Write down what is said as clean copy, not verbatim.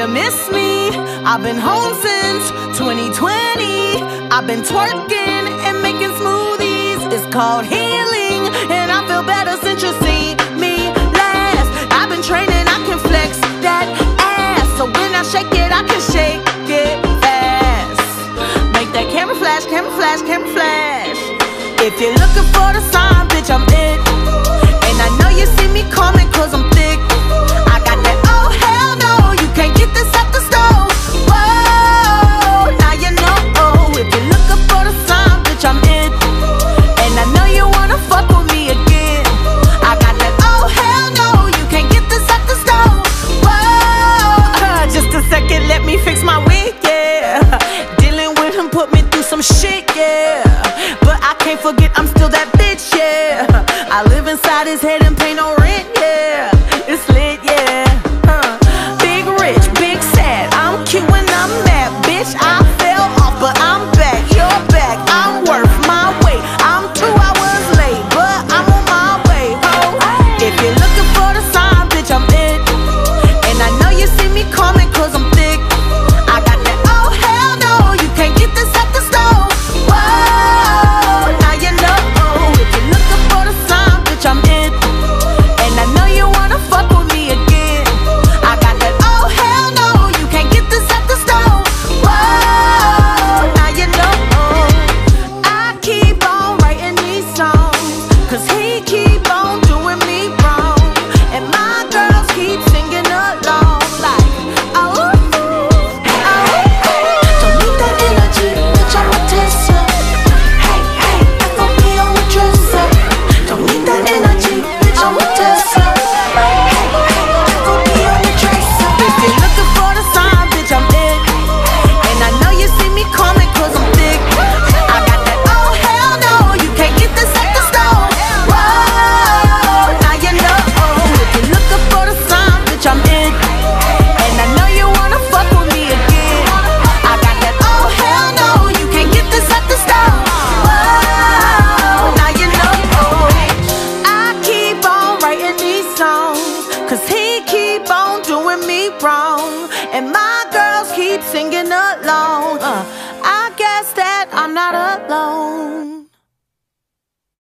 you miss me? I've been home since 2020. I've been twerking and making smoothies. It's called healing, and I feel better since you see me last. I've been training, I can flex that ass. So when I shake it, I can shake it fast. Make that camera flash, camera flash, camera flash. If you're looking for the sign, bitch, I'm it. And I know you see me coming, cause I'm thick. I got that, oh hell no, you can't get this out the stove. Whoa, now you know, oh, if you're looking for the sign, bitch, I'm it. And I know you wanna fuck with me again. I got that, oh hell no, you can't get this out the stove. Whoa, just a second, let me fix my wig, yeah. Dealing with him put me through some shit, yeah. But I can't forget I'm still that bitch, yeah. I live inside his head and pay no rent, yeah. It's lit, yeah. Big rich, big sad. I'm cute when I'm mad, bitch. I fell off, but I'm back. You're back. I'm worth my weight. I'm 2 hours late, but I'm on my way. Oh, if you're looking for the sign, bitch, I'm it. And I know you see me coming, cause I'm thick. I got that. Oh hell no, you can't get this out the stove. Whoa, now you know. If you're looking for the sign, bitch, I'm it. And I know you wanna fuck with me again. I got that, oh hell no, you can't get this out the stove. Whoa, now you know. I keep on writing these songs, cause he keep on doing me wrong. And my girls keep singing along like, oh, don't need that energy, bitch, I'm a dresser. Hey, hey, that's gonna be on the dresser. Don't need that energy, bitch, I'm a dresser. Hey, hey, that's gonna be on the dresser. If you're looking for the sign, bitch, I'm it. And I know you see me coming, cause I'm thick. I got that, oh hell no, you can't get this at the store. Whoa, now you know. If you're looking for the sign, bitch, I'm it. And I know you wanna fuck with me again. I got that, oh hell no, you can't get this at the store. Whoa, now you know. I keep on writing these songs, cause he keep on doing me wrong. And my girls keep singing along. I guess that I'm not alone.